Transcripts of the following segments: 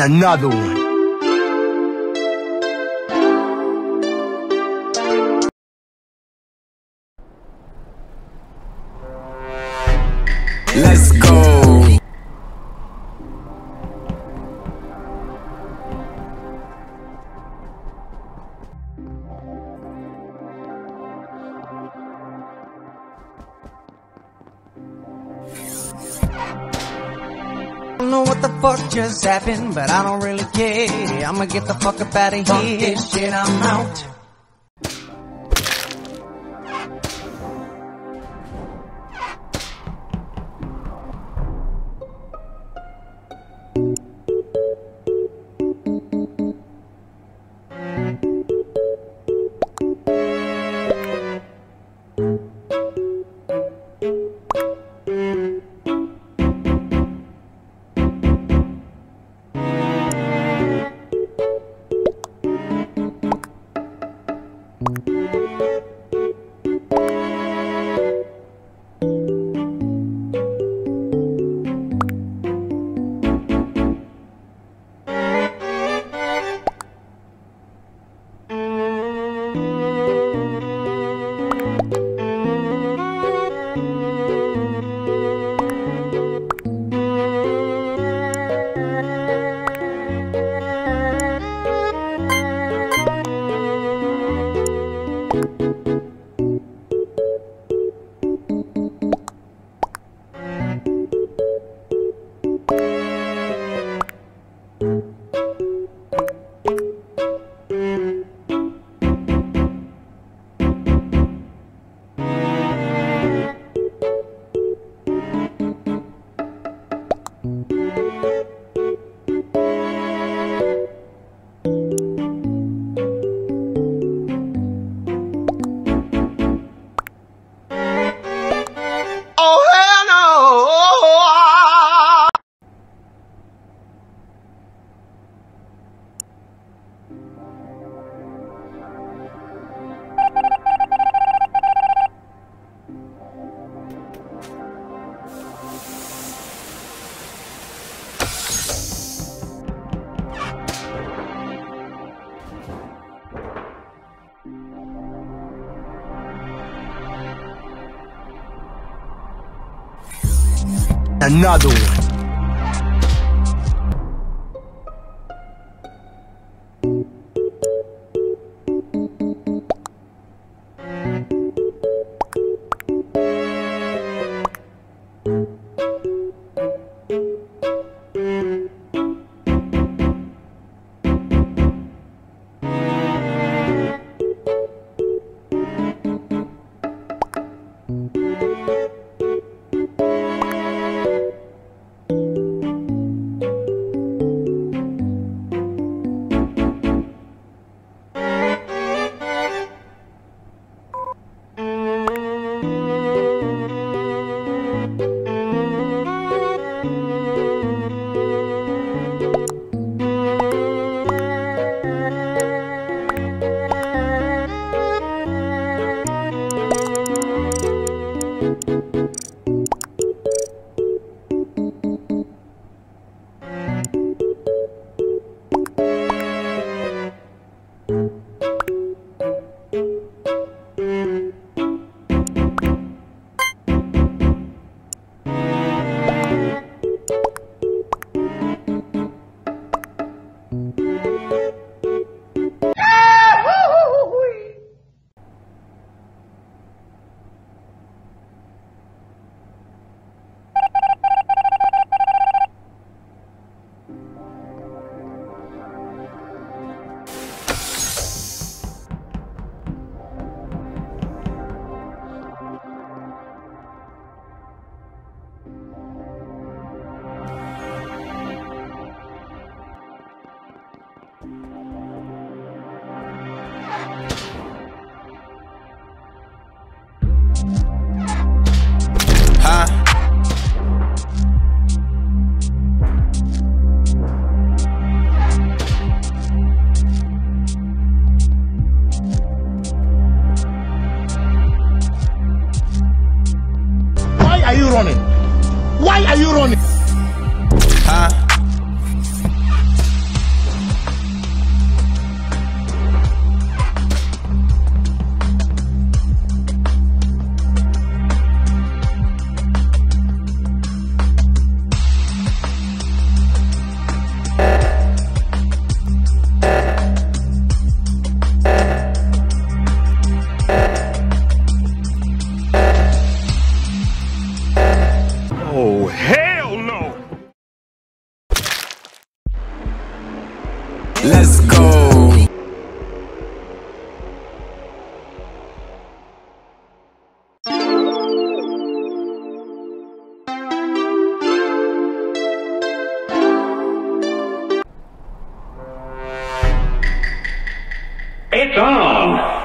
Another one. Let's go. I don't know what the fuck just happened, but I don't really care. I'ma get the fuck up out of here. Fuck this shit, I'm out. Another one. Why are you running? Huh? down.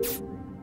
know.